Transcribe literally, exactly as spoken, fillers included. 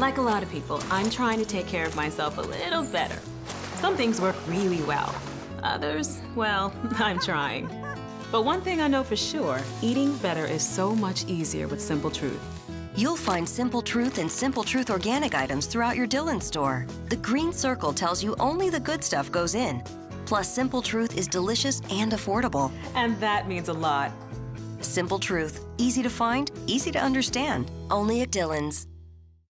Like a lot of people, I'm trying to take care of myself a little better. Some things work really well. Others, well, I'm trying. But one thing I know for sure, eating better is so much easier with Simple Truth. You'll find Simple Truth and Simple Truth organic items throughout your Dillons store. The green circle tells you only the good stuff goes in. Plus, Simple Truth is delicious and affordable. And that means a lot. Simple Truth. Easy to find, easy to understand. Only at Dillons.